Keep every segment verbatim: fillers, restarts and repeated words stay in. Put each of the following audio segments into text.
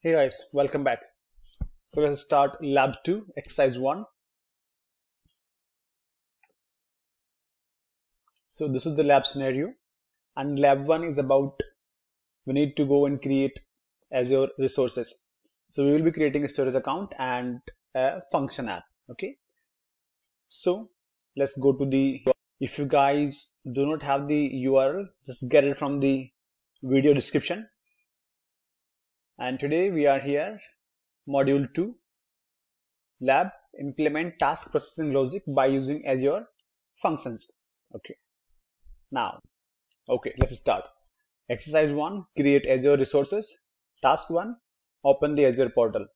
Hey guys, welcome back. So let's start lab two, exercise one. So this is the lab scenario, and lab one is about we need to go and create Azure resources. So we will be creating a storage account and a function app. Okay, so let's go to the, if you guys do not have the U R L, just get it from the video description. And today we are here, module two, lab, implement task processing logic by using Azure functions. Okay, now, okay, let's start. Exercise one, create Azure resources. Task one, open the Azure portal.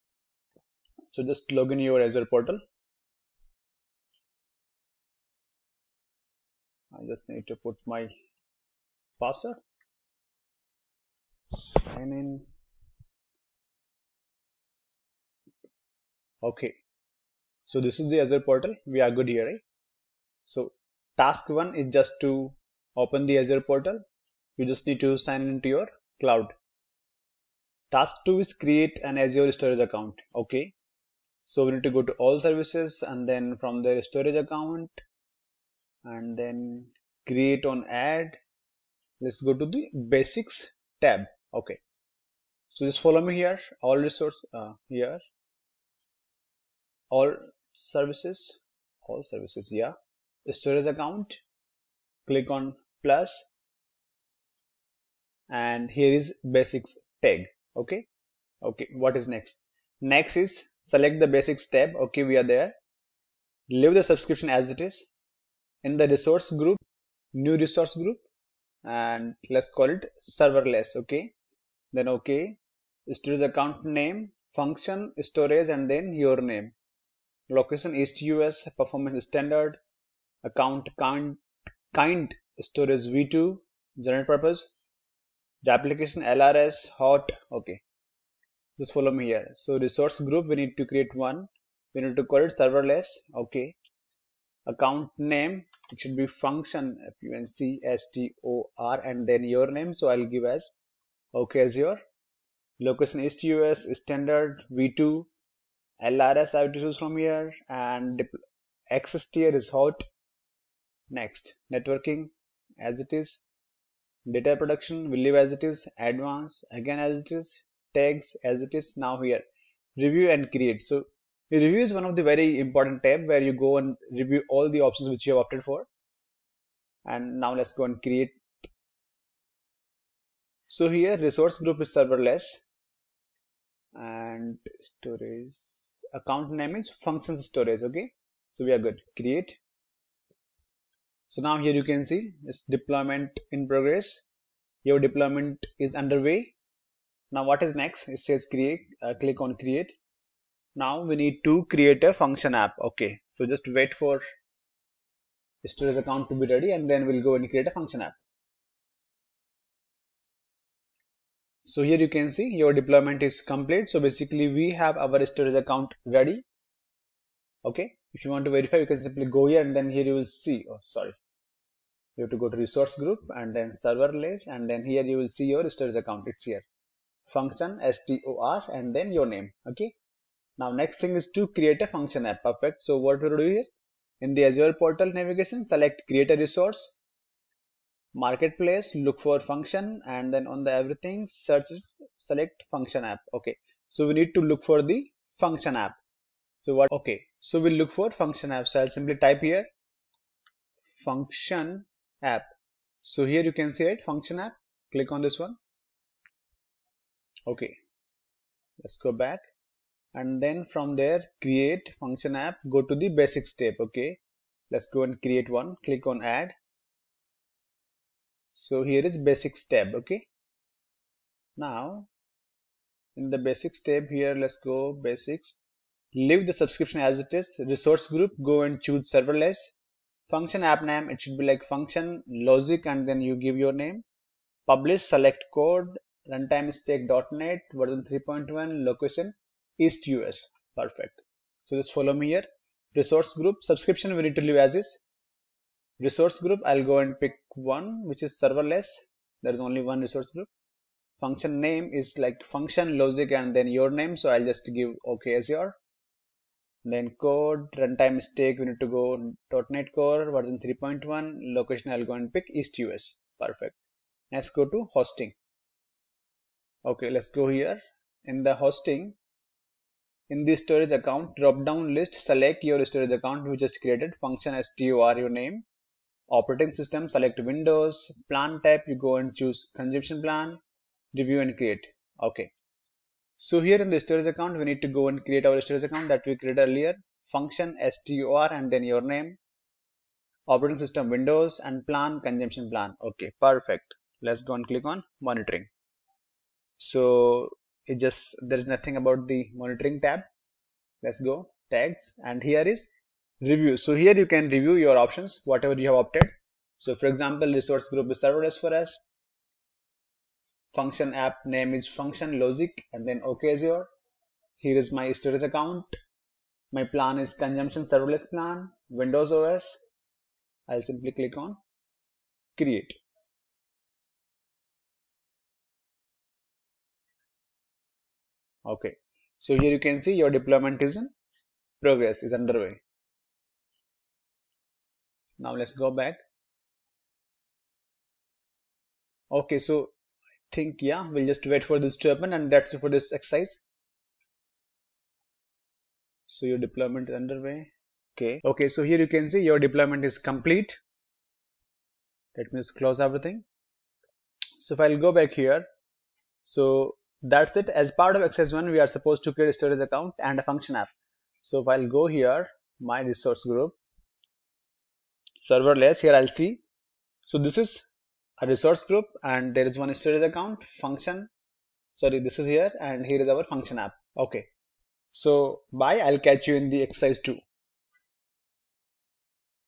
So just log in your Azure portal. I just need to put my password, sign in. Okay, so this is the Azure portal. We are good here, right? So task one is just to open the Azure portal. You just need to sign into your cloud. Task two is create an Azure storage account. Okay, so we need to go to all services and then from there storage account and then create on add. Let's go to the basics tab. Okay, so just follow me here. All resource uh, here. All services, all services, yeah. Storage account, click on plus, and here is basics tag. Okay, okay. What is next? Next is select the basics tab. Okay, we are there. Leave the subscription as it is. In the resource group, new resource group, and let's call it serverless. Okay, then okay. Storage account name, function, storage, and then your name. Location H T U S, performance standard, account kind, kind storage v two, general purpose, the application L R S, hot. Okay, just follow me here. So resource group, we need to create one, we need to call it serverless. Okay, account name, it should be function, F U N C S T O R, and then your name, so I'll give as okay as your location H T U S, standard v two, L R S I have to choose from here, and access tier is hot. Next, networking as it is, data production will leave as it is, advanced again as it is, tags as it is. Now here, review and create. So review is one of the very important tab where you go and review all the options which you have opted for. And now let's go and create. So here resource group is serverless and storage. Account name is functions storage. Okay, so we are good. Create. So now here you can see it's deployment in progress. Your deployment is underway. Now what is next? It says create. Uh, click on create. Now we need to create a function app. Okay, so just wait for storage account to be ready and then we'll go and create a function app. So here you can see your deployment is complete. So basically we have our storage account ready. Okay, if you want to verify, you can simply go here and then here you will see, oh sorry, you have to go to resource group and then serverless, and then here you will see your storage account. It's here, function S T O R, and then your name. Okay, now next thing is to create a function app. Perfect. So what we will do here, in the Azure portal navigation, select create a resource, marketplace, look for function, and then on the everything search, select function app. Okay, so we need to look for the function app. So what, okay, so we'll look for function app. So I'll simply type here function app. So here you can see it, function app. Click on this one. Okay, let's go back and then from there create function app. Go to the basics tab. Okay, let's go and create one. Click on add. So here is basics tab. Okay, now in the basics tab here, let's go basics, leave the subscription as it is, resource group, go and choose serverless, function app name, it should be like function logic, and then you give your name, publish, select code, runtime is stake dot net, version three point one, location East U S. Perfect. So just follow me here. Resource group, subscription we need to leave as is. Resource group, I'll go and pick one which is serverless. There is only one resource group. function name is like function logic and then your name, so I'll just give OK Azure. Then code, runtime stake, we need to go .NET Core version three point one, location I'll go and pick East U S. Perfect. Let's go to hosting. Okay, let's go here. In the hosting, in the storage account drop down list, select your storage account we just created, function S T O R your name. Operating system, select Windows. Plan type, you go and choose consumption plan, review and create. Okay. So here in the storage account, we need to go and create our storage account that we created earlier. Function S T O R and then your name. Operating system Windows and plan consumption plan. Okay, perfect. Let's go and click on monitoring. So it just, there is nothing about the monitoring tab. Let's go tags and here is review. So here you can review your options, whatever you have opted. So for example, resource group is serverless for us. Function app name is function logic and then OK Azure. Here is my storage account. My plan is consumption serverless plan, Windows O S. I'll simply click on create. Okay, so here you can see your deployment is in progress, is underway. Now let's go back. Okay, so think yeah we'll just wait for this to happen and that's it for this exercise. So your deployment is underway. Okay, okay, so here you can see your deployment is complete. Let me just close everything. So if I'll go back here, so that's it. As part of exercise one, we are supposed to create a storage account and a function app. So if I'll go here, my resource group serverless, here I'll see, so this is a resource group and there is one storage account function, sorry this is here, and here is our function app. Okay, so bye, I'll catch you in the exercise two.